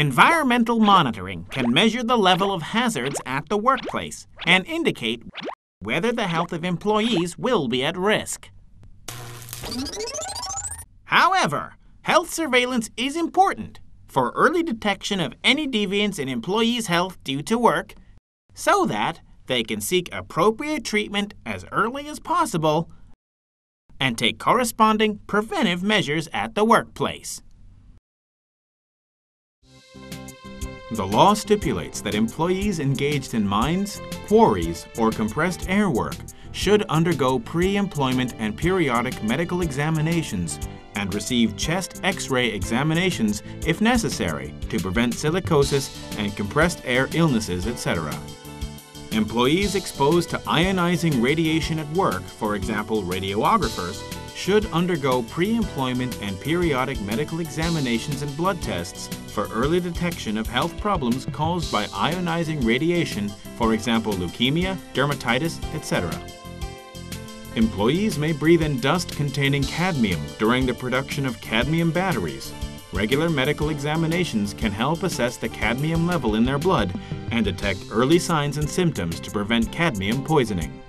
Environmental monitoring can measure the level of hazards at the workplace and indicate whether the health of employees will be at risk. However, health surveillance is important for early detection of any deviance in employees' health due to work so that they can seek appropriate treatment as early as possible and take corresponding preventive measures at the workplace. The law stipulates that employees engaged in mines, quarries, or compressed air work should undergo pre-employment and periodic medical examinations and receive chest X-ray examinations if necessary to prevent silicosis and compressed air illnesses, etc. Employees exposed to ionizing radiation at work, for example radiographers, should undergo pre-employment and periodic medical examinations and blood tests for early detection of health problems caused by ionizing radiation, for example leukemia, dermatitis, etc. Employees may breathe in dust containing cadmium during the production of cadmium batteries. Regular medical examinations can help assess the cadmium level in their blood and detect early signs and symptoms to prevent cadmium poisoning.